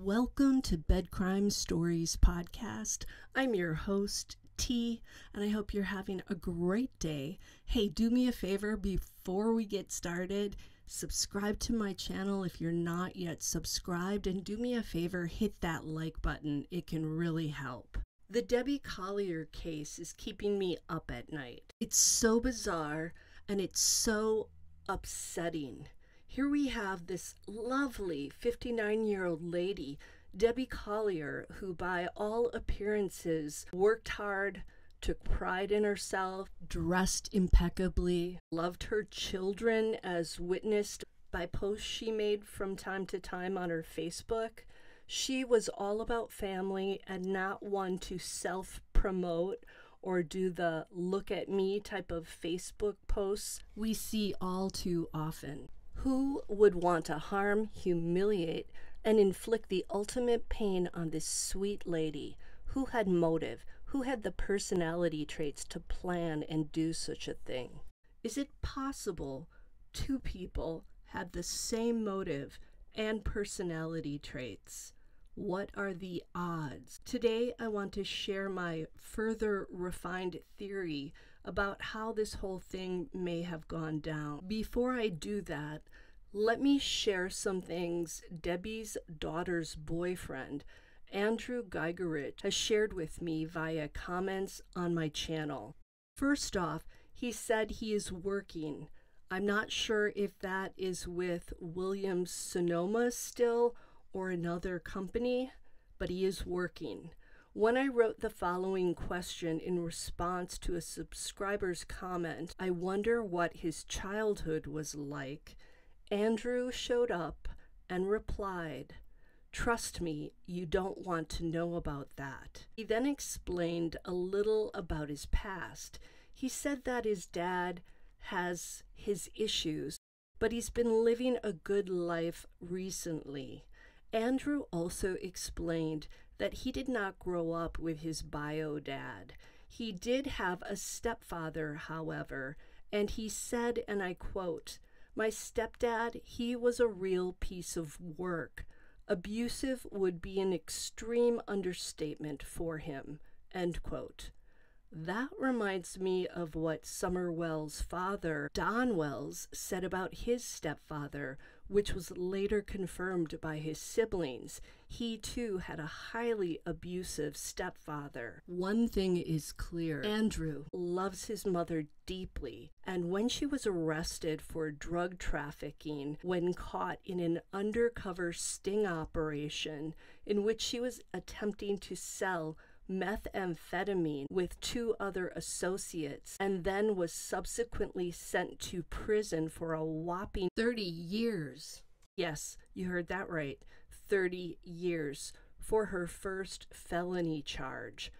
Welcome to Bed Crime Stories podcast. I'm your host, T, and I hope you're having a great day. Hey, do me a favor before we get started. Subscribe to my channel if you're not yet subscribed, and do me a favor, hit that like button. It can really help. The Debbie Collier case is keeping me up at night. It's so bizarre and it's so upsetting. Here we have this lovely 59-year-old lady, Debbie Collier, who by all appearances worked hard, took pride in herself, dressed impeccably, loved her children as witnessed by posts she made from time to time on her Facebook. She was all about family and not one to self-promote or do the look at me type of Facebook posts we see all too often. Who would want to harm, humiliate, and inflict the ultimate pain on this sweet lady? Who had motive? Who had the personality traits to plan and do such a thing? Is it possible two people have the same motive and personality traits? What are the odds? Today, I want to share my further refined theory about how this whole thing may have gone down. Before I do that, let me share some things Debbie's daughter's boyfriend, Andrew Gigerich, has shared with me via comments on my channel. First off, he said he is working. I'm not sure if that is with Williams Sonoma still or another company, but he is working. When I wrote the following question in response to a subscriber's comment, I wonder what his childhood was like, Andrew showed up and replied, "Trust me, you don't want to know about that." He then explained a little about his past. He said that his dad has his issues, but he's been living a good life recently. Andrew also explained that he did not grow up with his bio dad. He did have a stepfather, however, and he said, and I quote, "My stepdad, he was a real piece of work. Abusive would be an extreme understatement for him," end quote. That reminds me of what Summer Wells' father, Don Wells, said about his stepfather, which was later confirmed by his siblings. He too had a highly abusive stepfather. One thing is clear. Andrew loves his mother deeply, and when she was arrested for drug trafficking, when caught in an undercover sting operation in which she was attempting to sell methamphetamine with two other associates, and then was subsequently sent to prison for a whopping 30 years. Yes, you heard that right, 30 years for her first felony charge.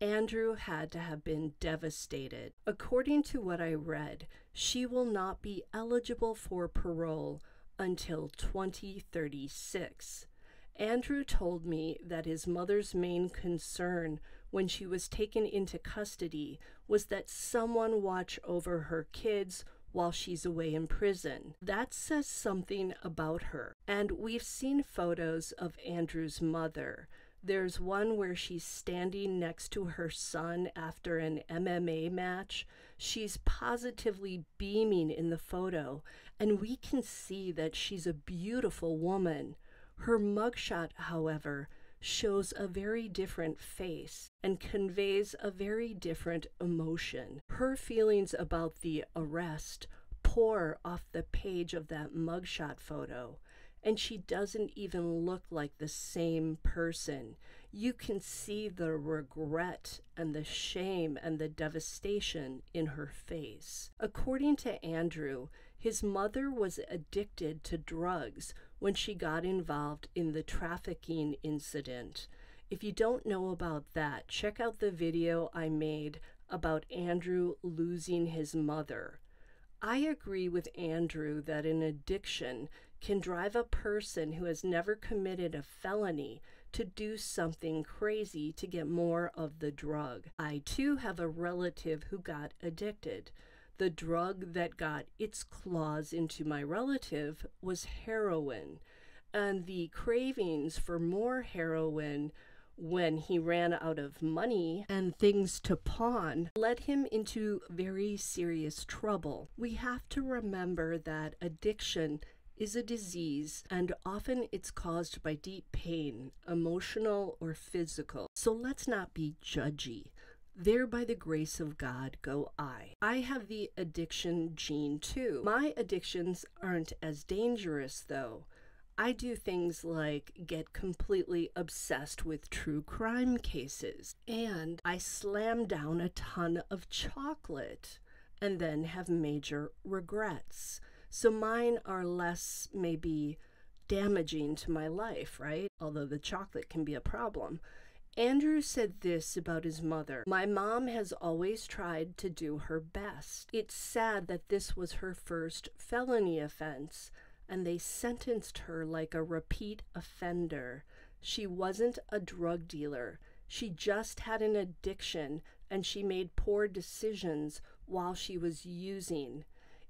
Andrew had to have been devastated. According to what I read, she will not be eligible for parole until 2036. Andrew told me that his mother's main concern when she was taken into custody was that someone watch over her kids while she's away in prison. That says something about her. And we've seen photos of Andrew's mother. There's one where she's standing next to her son after an MMA match. She's positively beaming in the photo, and we can see that she's a beautiful woman. Her mugshot, however, shows a very different face and conveys a very different emotion. Her feelings about the arrest pour off the page of that mugshot photo, and she doesn't even look like the same person. You can see the regret and the shame and the devastation in her face. According to Andrew, his mother was addicted to drugs when she got involved in the trafficking incident. If you don't know about that, check out the video I made about Andrew losing his mother. I agree with Andrew that an addiction can drive a person who has never committed a felony to do something crazy to get more of the drug. I too have a relative who got addicted. The drug that got its claws into my relative was heroin, and the cravings for more heroin when he ran out of money and things to pawn led him into very serious trouble. We have to remember that addiction is a disease, and often it's caused by deep pain, emotional or physical. So let's not be judgy. There by the grace of God go I. I have the addiction gene too. My addictions aren't as dangerous though. I do things like get completely obsessed with true crime cases, and I slam down a ton of chocolate and then have major regrets. So mine are less maybe damaging to my life, right? Although the chocolate can be a problem. Andrew said this about his mother: "My mom has always tried to do her best. It's sad that this was her first felony offense, and they sentenced her like a repeat offender. She wasn't a drug dealer. She just had an addiction, and she made poor decisions while she was using.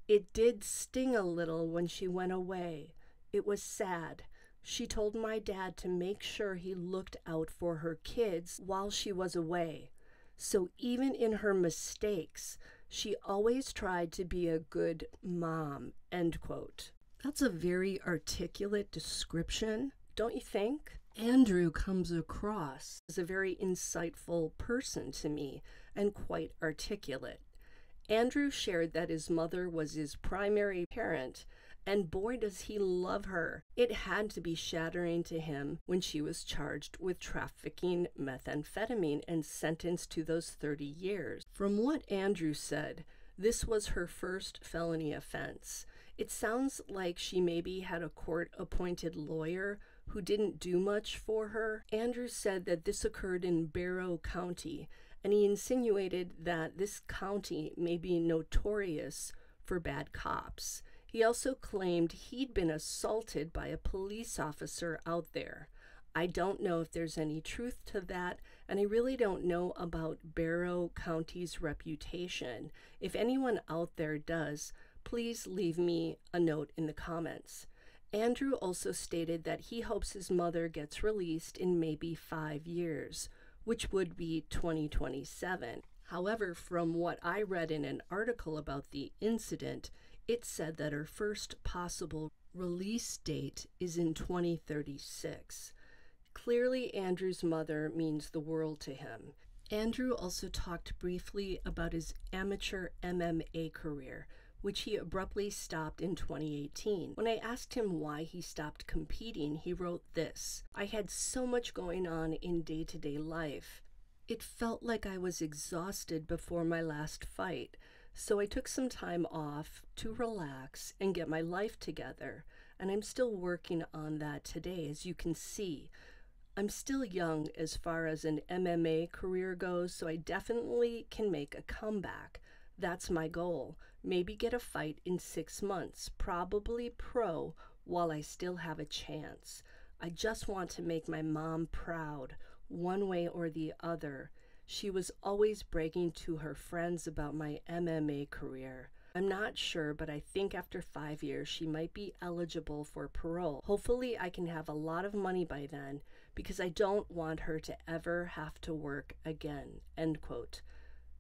It did sting a little when she went away. It was sad. She told my dad to make sure he looked out for her kids while she was away. So even in her mistakes, she always tried to be a good mom," end quote. That's a very articulate description, don't you think? Andrew comes across as a very insightful person to me and quite articulate. Andrew shared that his mother was his primary parent, and boy does he love her. It had to be shattering to him when she was charged with trafficking methamphetamine and sentenced to those 30 years. From what Andrew said, this was her first felony offense. It sounds like she maybe had a court-appointed lawyer who didn't do much for her. Andrew said that this occurred in Barrow County, and he insinuated that this county may be notorious for bad cops. He also claimed he'd been assaulted by a police officer out there. I don't know if there's any truth to that, and I really don't know about Barrow County's reputation. If anyone out there does, please leave me a note in the comments. Andrew also stated that he hopes his mother gets released in maybe 5 years, which would be 2027. However, from what I read in an article about the incident, it said that her first possible release date is in 2036. Clearly, Andrew's mother means the world to him. Andrew also talked briefly about his amateur MMA career, which he abruptly stopped in 2018. When I asked him why he stopped competing, he wrote this: "I had so much going on in day-to-day life. It felt like I was exhausted before my last fight, so I took some time off to relax and get my life together, and I'm still working on that today, as you can see. I'm still young as far as an MMA career goes, so I definitely can make a comeback. That's my goal. Maybe get a fight in 6 months, probably pro, while I still have a chance. I just want to make my mom proud, one way or the other. She was always bragging to her friends about my MMA career. I'm not sure, but I think after 5 years she might be eligible for parole. Hopefully I can have a lot of money by then, because I don't want her to ever have to work again," end quote.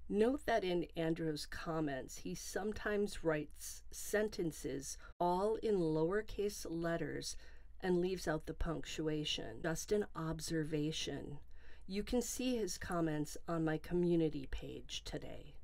Note that in Andrew's comments, he sometimes writes sentences all in lowercase letters and leaves out the punctuation. Just an observation. You can see his comments on my community page today.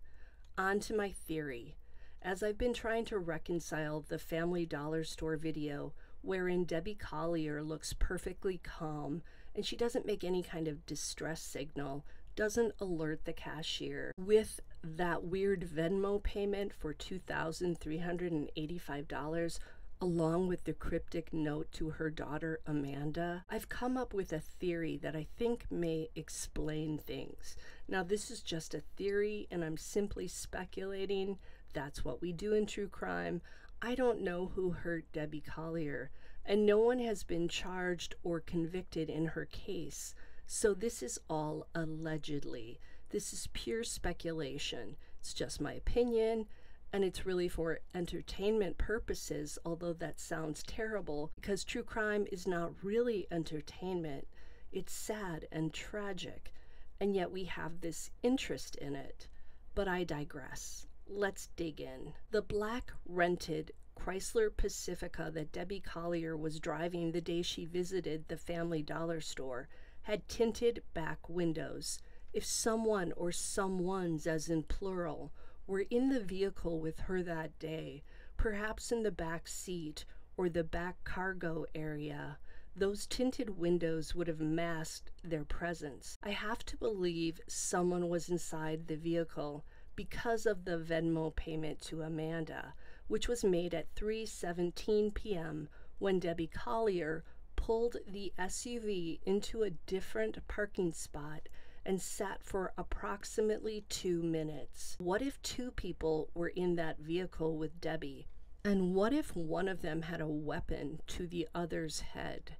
On to my theory. As I've been trying to reconcile the Family Dollar Store video, wherein Debbie Collier looks perfectly calm and she doesn't make any kind of distress signal, doesn't alert the cashier, with that weird Venmo payment for $2,385, along with the cryptic note to her daughter Amanda, I've come up with a theory that I think may explain things. Now, this is just a theory, and I'm simply speculating. That's what we do in true crime. I don't know who hurt Debbie Collier, and no one has been charged or convicted in her case. So this is all allegedly. This is pure speculation. It's just my opinion, and it's really for entertainment purposes, although that sounds terrible, because true crime is not really entertainment. It's sad and tragic, and yet we have this interest in it. But I digress. Let's dig in. The black rented Chrysler Pacifica that Debbie Collier was driving the day she visited the Family Dollar store had tinted back windows. If someone, or someones as in plural, were in the vehicle with her that day, perhaps in the back seat or the back cargo area, those tinted windows would have masked their presence. I have to believe someone was inside the vehicle because of the Venmo payment to Amanda, which was made at 3:17 p.m. when Debbie Collier pulled the SUV into a different parking spot and sat for approximately 2 minutes. What if two people were in that vehicle with Debbie? And what if one of them had a weapon to the other's head,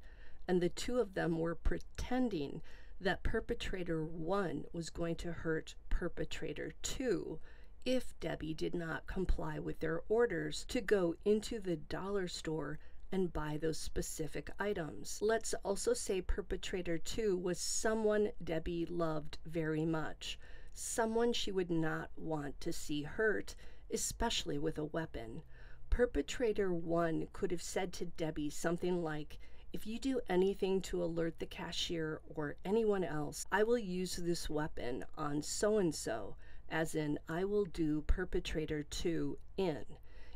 and the two of them were pretending that perpetrator one was going to hurt perpetrator two if Debbie did not comply with their orders to go into the dollar store and buy those specific items? Let's also say perpetrator two was someone Debbie loved very much, someone she would not want to see hurt, especially with a weapon. Perpetrator one could have said to Debbie something like, "If you do anything to alert the cashier or anyone else, I will use this weapon on so-and-so," as in, I will do perpetrator two in.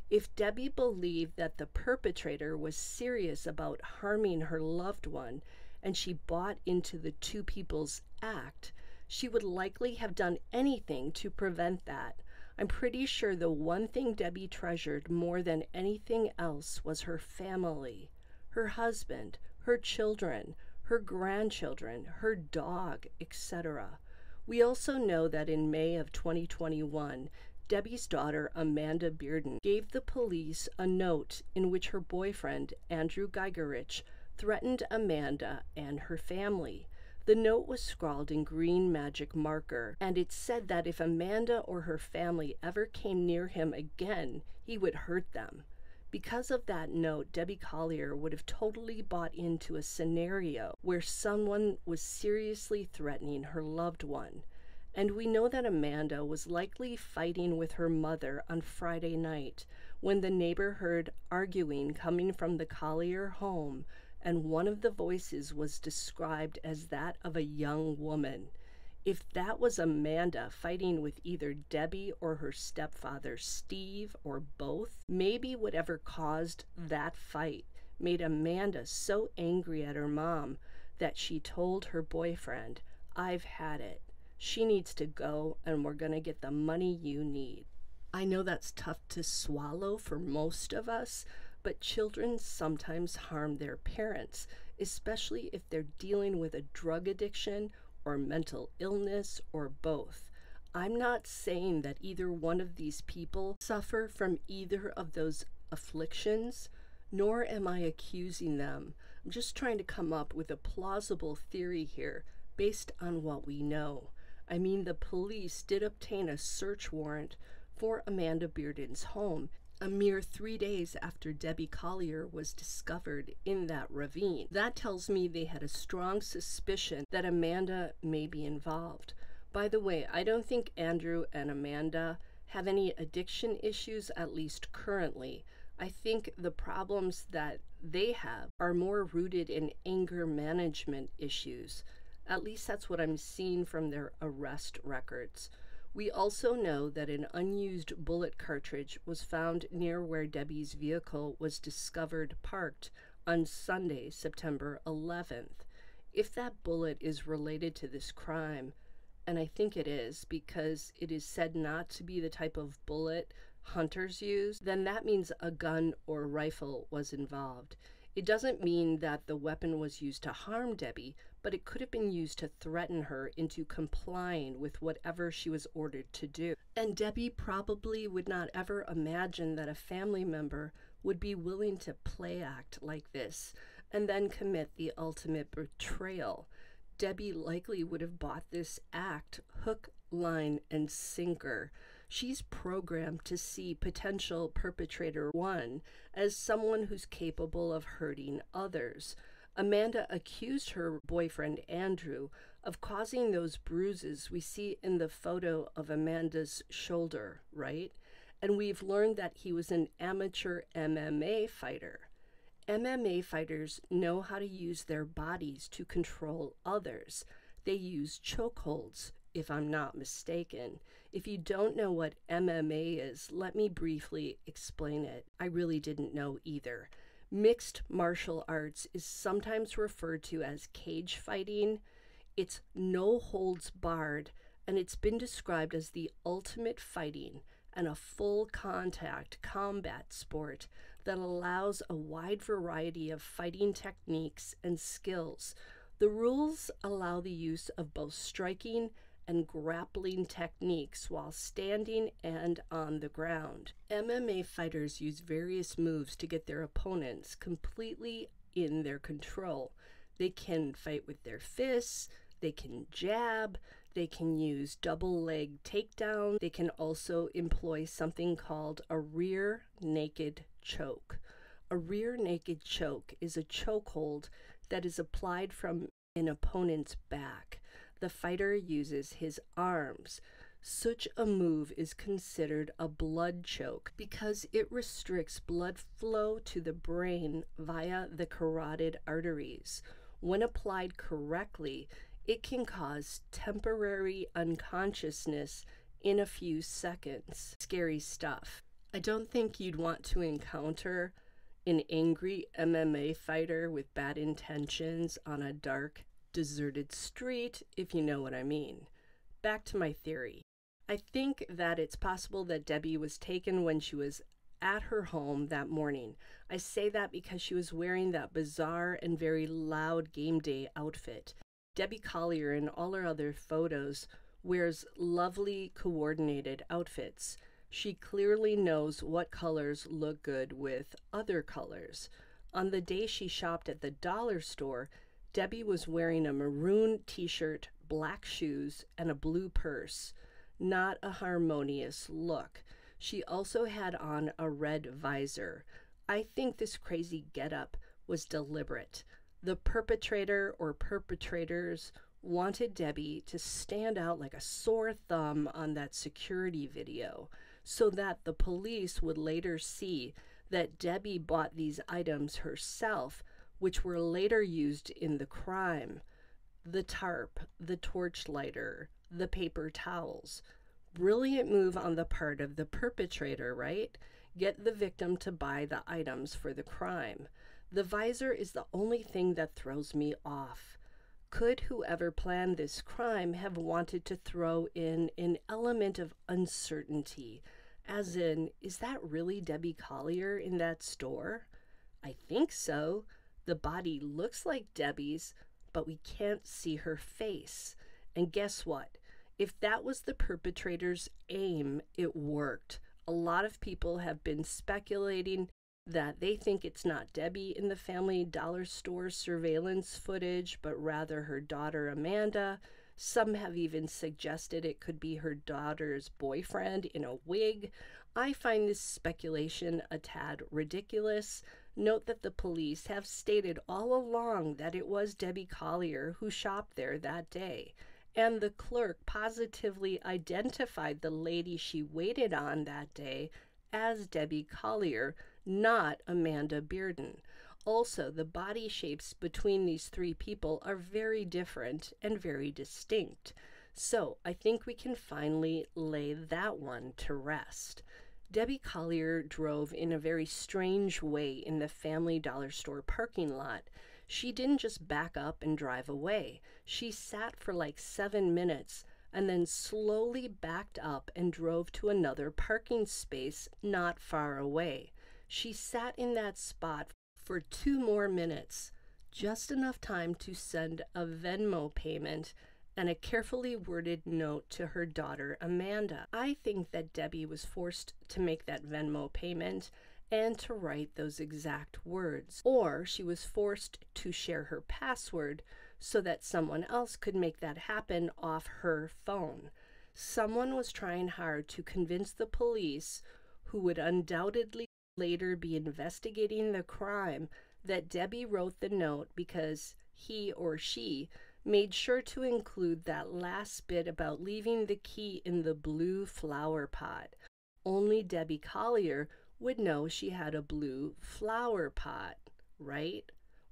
If Debbie believed that the perpetrator was serious about harming her loved one, and she bought into the two people's act, she would likely have done anything to prevent that. I'm pretty sure the one thing Debbie treasured more than anything else was her family. Her husband, her children, her grandchildren, her dog, etc. We also know that in May of 2021, Debbie's daughter, Amanda Bearden, gave the police a note in which her boyfriend, Andrew Gigerich, threatened Amanda and her family. The note was scrawled in green magic marker, and it said that if Amanda or her family ever came near him again, he would hurt them. Because of that note, Debbie Collier would have totally bought into a scenario where someone was seriously threatening her loved one. And we know that Amanda was likely fighting with her mother on Friday night when the neighbor heard arguing coming from the Collier home, and one of the voices was described as that of a young woman. If that was Amanda fighting with either Debbie or her stepfather Steve, or both, maybe whatever caused that fight made Amanda so angry at her mom that she told her boyfriend, "I've had it. She needs to go, and we're going to get the money you need." I know that's tough to swallow for most of us, but children sometimes harm their parents, especially if they're dealing with a drug addiction or mental illness, or both. I'm not saying that either one of these people suffer from either of those afflictions, nor am I accusing them. I'm just trying to come up with a plausible theory here based on what we know. I mean, the police did obtain a search warrant for Amanda Bearden's home a mere 3 days after Debbie Collier was discovered in that ravine. That tells me they had a strong suspicion that Amanda may be involved. By the way, I don't think Andrew and Amanda have any addiction issues, at least currently. I think the problems that they have are more rooted in anger management issues. At least that's what I'm seeing from their arrest records. We also know that an unused bullet cartridge was found near where Debbie's vehicle was discovered parked on Sunday, September 11th. If that bullet is related to this crime, and I think it is because it is said not to be the type of bullet hunters use, then that means a gun or rifle was involved. It doesn't mean that the weapon was used to harm Debbie, but it could have been used to threaten her into complying with whatever she was ordered to do. And Debbie probably would not ever imagine that a family member would be willing to play act like this and then commit the ultimate betrayal. Debbie likely would have bought this act hook, line, and sinker. She's programmed to see potential perpetrator one as someone who's capable of hurting others. Amanda accused her boyfriend, Andrew, of causing those bruises we see in the photo of Amanda's shoulder, right? And we've learned that he was an amateur MMA fighter. MMA fighters know how to use their bodies to control others. They use chokeholds, if I'm not mistaken. If you don't know what MMA is, let me briefly explain it. I really didn't know either. Mixed martial arts is sometimes referred to as cage fighting. It's no holds barred, and it's been described as the ultimate fighting and a full contact combat sport that allows a wide variety of fighting techniques and skills. The rules allow the use of both striking and grappling techniques while standing and on the ground. MMA fighters use various moves to get their opponents completely in their control. They can fight with their fists, they can jab, they can use double leg takedown, they can also employ something called a rear naked choke. A rear naked choke is a chokehold that is applied from an opponent's back. The fighter uses his arms. Such a move is considered a blood choke because it restricts blood flow to the brain via the carotid arteries. When applied correctly, it can cause temporary unconsciousness in a few seconds. Scary stuff. I don't think you'd want to encounter an angry MMA fighter with bad intentions on a dark, deserted street, if you know what I mean. Back to my theory. I think that it's possible that Debbie was taken when she was at her home that morning. I say that because she was wearing that bizarre and very loud game day outfit. Debbie Collier, in all her other photos, wears lovely coordinated outfits. She clearly knows what colors look good with other colors. On the day she shopped at the dollar store, Debbie was wearing a maroon t-shirt, black shoes, and a blue purse. Not a harmonious look. She also had on a red visor. I think this crazy getup was deliberate. The perpetrator or perpetrators wanted Debbie to stand out like a sore thumb on that security video so that the police would later see that Debbie bought these items herself, which were later used in the crime. The tarp, the torch lighter, the paper towels. Brilliant move on the part of the perpetrator, right? Get the victim to buy the items for the crime. The visor is the only thing that throws me off. Could whoever planned this crime have wanted to throw in an element of uncertainty? As in, is that really Debbie Collier in that store? I think so. The body looks like Debbie's, but we can't see her face. And guess what? If that was the perpetrator's aim, it worked. A lot of people have been speculating that they think it's not Debbie in the Family Dollar Store surveillance footage, but rather her daughter Amanda. Some have even suggested it could be her daughter's boyfriend in a wig. I find this speculation a tad ridiculous. Note that the police have stated all along that it was Debbie Collier who shopped there that day, and the clerk positively identified the lady she waited on that day as Debbie Collier, not Amanda Bearden. Also, the body shapes between these three people are very different and very distinct. So I think we can finally lay that one to rest. Debbie Collier drove in a very strange way in the Family Dollar Store parking lot. She didn't just back up and drive away. She sat for like 7 minutes and then slowly backed up and drove to another parking space not far away. She sat in that spot for 2 more minutes, just enough time to send a Venmo payment and a carefully worded note to her daughter, Amanda. I think that Debbie was forced to make that Venmo payment and to write those exact words, or she was forced to share her password so that someone else could make that happen off her phone. Someone was trying hard to convince the police, who would undoubtedly later be investigating the crime, that Debbie wrote the note because he or she made sure to include that last bit about leaving the key in the blue flower pot. Only Debbie Collier would know she had a blue flower pot, right?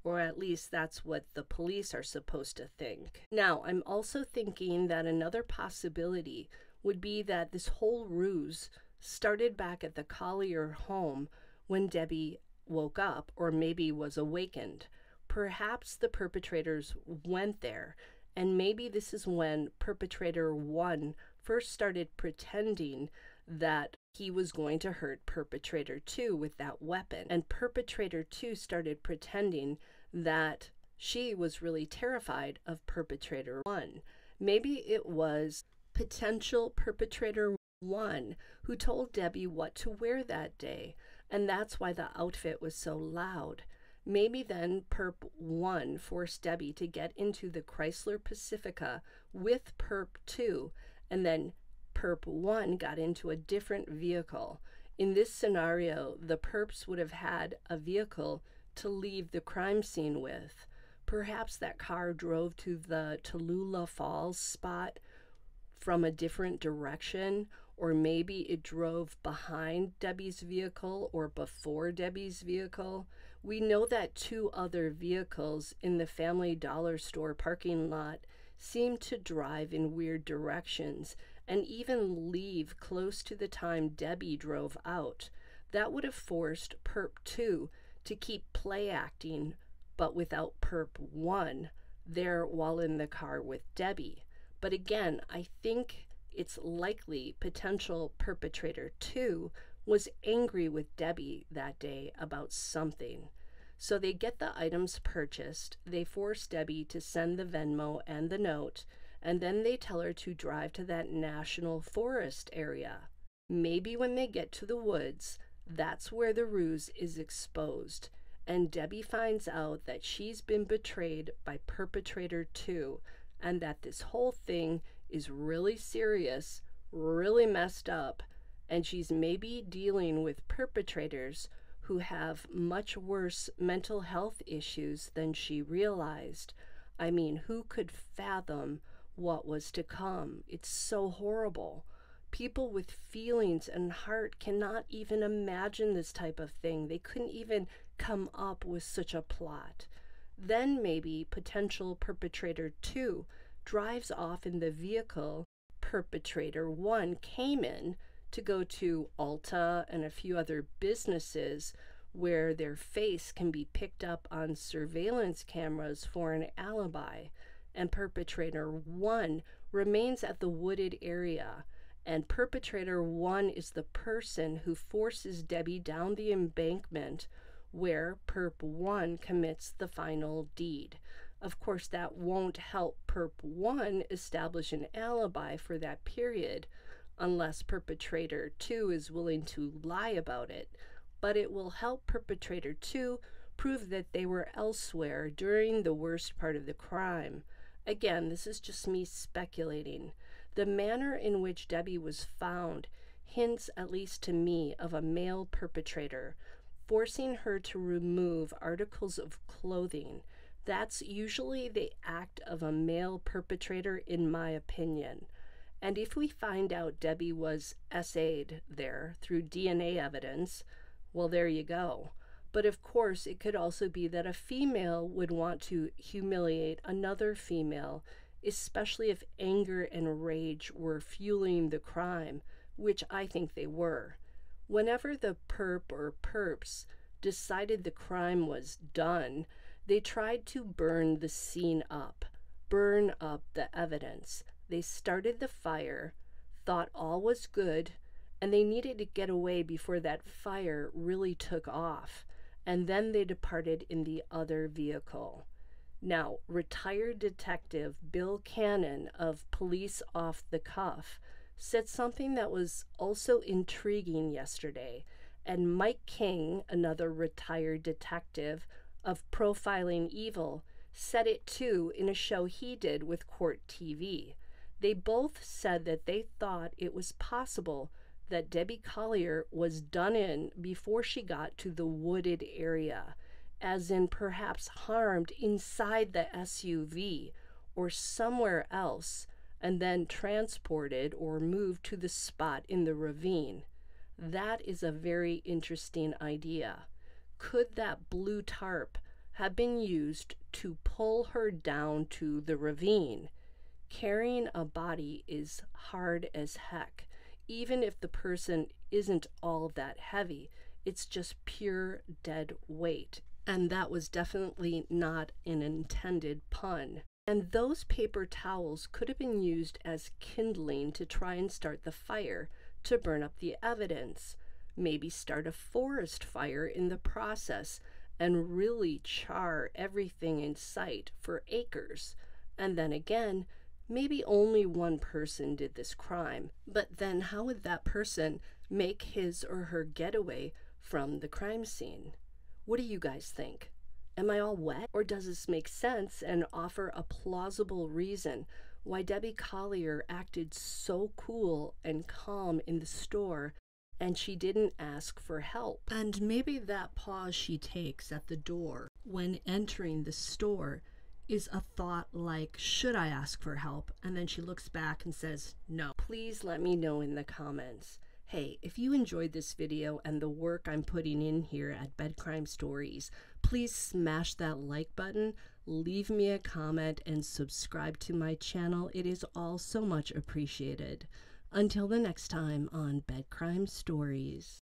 Or at least that's what the police are supposed to think. Now, I'm also thinking that another possibility would be that this whole ruse started back at the Collier home when Debbie woke up, or maybe was awakened. Perhaps the perpetrators went there, and maybe this is when perpetrator one first started pretending that he was going to hurt perpetrator two with that weapon, and perpetrator two started pretending that she was really terrified of perpetrator one. Maybe it was potential perpetrator one who told Debbie what to wear that day, and that's why the outfit was so loud. Maybe then perp one forced Debbie to get into the Chrysler Pacifica with perp two, and then perp one got into a different vehicle. In this scenario, the perps would have had a vehicle to leave the crime scene with. Perhaps that car drove to the Tallulah Falls spot from a different direction, or maybe it drove behind Debbie's vehicle or before Debbie's vehicle. We know that two other vehicles in the Family Dollar store parking lot seem to drive in weird directions and even leave close to the time Debbie drove out. That would have forced perp 2 to keep play acting, but without perp 1 there while in the car with Debbie. But again, I think it's likely potential perpetrator 2 was angry with Debbie that day about something. So they get the items purchased, they force Debbie to send the Venmo and the note, and then they tell her to drive to that national forest area. Maybe when they get to the woods, that's where the ruse is exposed, and Debbie finds out that she's been betrayed by perpetrator 2, and that this whole thing is really serious, really messed up, and she's maybe dealing with perpetrators who have much worse mental health issues than she realized. I mean, who could fathom what was to come? It's so horrible. People with feelings and heart cannot even imagine this type of thing. They couldn't even come up with such a plot. Then maybe potential perpetrator 2 drives off in the vehicle perpetrator 1 came in, to go to Ulta and a few other businesses where their face can be picked up on surveillance cameras for an alibi, and perpetrator 1 remains at the wooded area, and perpetrator 1 is the person who forces Debbie down the embankment where perp 1 commits the final deed. Of course, that won't help perp 1 establish an alibi for that period, unless perpetrator 2 is willing to lie about it, but it will help perpetrator 2 prove that they were elsewhere during the worst part of the crime. Again, this is just me speculating. The manner in which Debbie was found hints, at least to me, of a male perpetrator, forcing her to remove articles of clothing. That's usually the act of a male perpetrator, in my opinion. And if we find out Debbie was SA'd there through DNA evidence, well, there you go. But of course, it could also be that a female would want to humiliate another female, especially if anger and rage were fueling the crime, which I think they were. Whenever the perp or perps decided the crime was done, they tried to burn the scene up, burn up the evidence. They started the fire, thought all was good, and they needed to get away before that fire really took off, and then they departed in the other vehicle. Now, retired detective Bill Cannon of Police Off the Cuff said something that was also intriguing yesterday, and Mike King, another retired detective of Profiling Evil, said it too in a show he did with Court TV. They both said that they thought it was possible that Debbie Collier was done in before she got to the wooded area, as in perhaps harmed inside the SUV or somewhere else, and then transported or moved to the spot in the ravine. That is a very interesting idea. Could that blue tarp have been used to pull her down to the ravine? Carrying a body is hard as heck, even if the person isn't all that heavy. It's just pure dead weight. And that was definitely not an intended pun. And those paper towels could have been used as kindling to try and start the fire, to burn up the evidence, maybe start a forest fire in the process, and really char everything in sight for acres. And then again, maybe only one person did this crime, but then how would that person make his or her getaway from the crime scene? What do you guys think? Am I all wet? Or does this make sense and offer a plausible reason why Debbie Collier acted so cool and calm in the store and she didn't ask for help? And maybe that pause she takes at the door when entering the store is a thought like, should I ask for help? And then she looks back and says, no. Please let me know in the comments. Hey, if you enjoyed this video and the work I'm putting in here at Bed Crime Stories, please smash that like button, leave me a comment, and subscribe to my channel. It is all so much appreciated. Until the next time on Bed Crime Stories.